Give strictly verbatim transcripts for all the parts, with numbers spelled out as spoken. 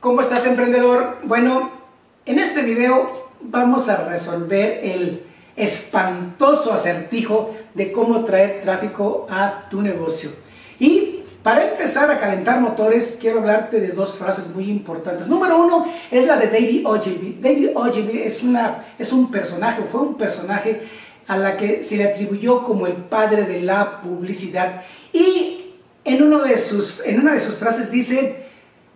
¿Cómo estás, emprendedor? Bueno, en este video vamos a resolver el espantoso acertijo de cómo traer tráfico a tu negocio. Y para empezar a calentar motores, quiero hablarte de dos frases muy importantes. Número uno es la de David Ogilvy. David Ogilvy es, una, es un personaje, fue un personaje a la que se le atribuyó como el padre de la publicidad. Y en, uno de sus, en una de sus frases dice: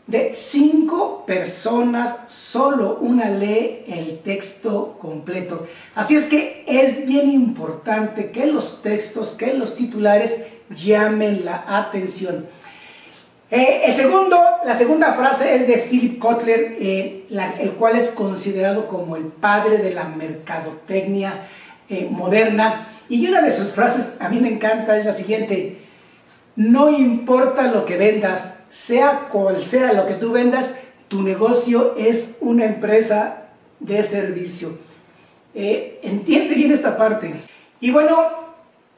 de cinco personas, solo una lee el texto completo. Así es que es bien importante que los textos, que los titulares llamen la atención. Eh, el segundo, la segunda frase es de Philip Kotler, eh, la, el cual es considerado como el padre de la mercadotecnia eh, moderna. Y una de sus frases, a mí me encanta, es la siguiente: no importa lo que vendas, sea cual sea lo que tú vendas, tu negocio es una empresa de servicio. Eh, entiende bien esta parte. Y bueno,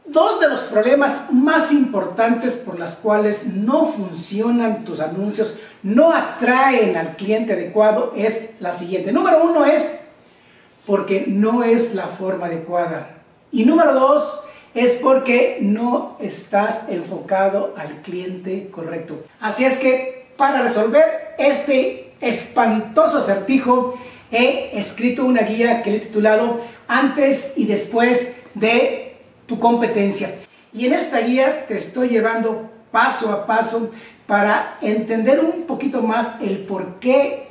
dos de los problemas más importantes por los cuales no funcionan tus anuncios, no atraen al cliente adecuado, es la siguiente. Número uno es porque no es la forma adecuada. Y número dos, es porque no estás enfocado al cliente correcto. Así es que para resolver este espantoso acertijo he escrito una guía que le he titulado Antes y Después de tu Competencia. Y en esta guía te estoy llevando paso a paso para entender un poquito más el por qué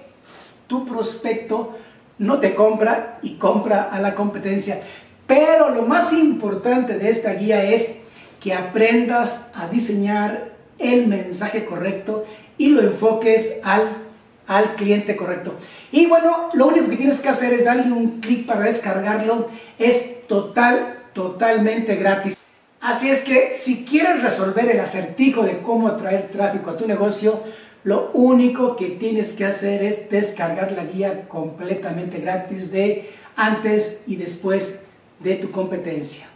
tu prospecto no te compra y compra a la competencia. Pero lo más importante de esta guía es que aprendas a diseñar el mensaje correcto y lo enfoques al, al cliente correcto. Y bueno, lo único que tienes que hacer es darle un clic para descargarlo. Es total, totalmente gratis. Así es que si quieres resolver el acertijo de cómo atraer tráfico a tu negocio, lo único que tienes que hacer es descargar la guía completamente gratis de Antes y Después de tu Competencia.